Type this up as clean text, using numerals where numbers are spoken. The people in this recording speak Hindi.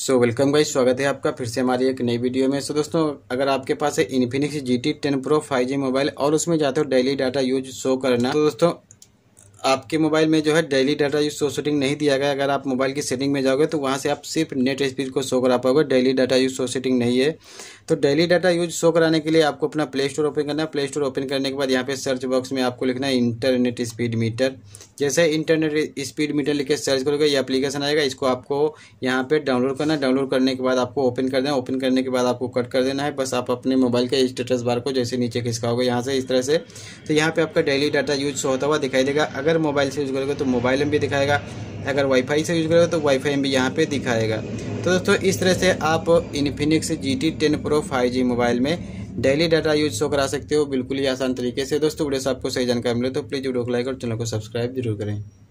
सो वेलकम गाइस, स्वागत है आपका फिर से हमारी एक नई वीडियो में। सो दोस्तों, अगर आपके पास है Infinix GT 10 Pro 5G mobile और उसमें जाते हो डेली डाटा यूज शो करना, तो दोस्तों आपके मोबाइल में जो है daily data use show setting नहीं दिया गया। अगर आप मोबाइल की सेटिंग में जाओगे तो वहां से आप सिर्फ नेट स्पीड को शो करा पाओगे, daily data use show setting नहीं है। तो डेली डाटा यूज शो कराने के लिए आपको अपना प्ले स्टोर ओपन करना है। प्ले स्टोर ओपन करने के बाद यहाँ पे सर्च बॉक्स में आपको लिखना है इंटरनेट स्पीड मीटर। जैसे इंटरनेट स्पीड मीटर लिख के सर्च करोगे ये एप्लीकेशन आएगा, इसको आपको यहाँ पर डाउनलोड करना है। डाउनलोड करने के बाद आपको ओपन कर देना है। ओपन करने के बाद आपको कट कर देना है। बस आप अपने मोबाइल के स्टेटस बार को जैसे नीचे खिसकाओगे यहाँ से इस तरह से, तो यहाँ पर आपका डेली डाटा यूज शो होता हुआ दिखाई देगा। अगर मोबाइल से यूज करोगे तो मोबाइल में भी दिखाएगा, अगर वाईफाई से यूज करोगे तो वाईफाई में भी यहाँ पे दिखाएगा। तो दोस्तों, इस तरह से आप Infinix GT 10 Pro 5G mobile में डेली डाटा यूज शो करा सकते हो बिल्कुल ही आसान तरीके से। दोस्तों, वीडियो से आपको सही जानकारी मिले तो प्लीज़ वीडियो को लाइक और चैनल को सब्सक्राइब जरूर करें।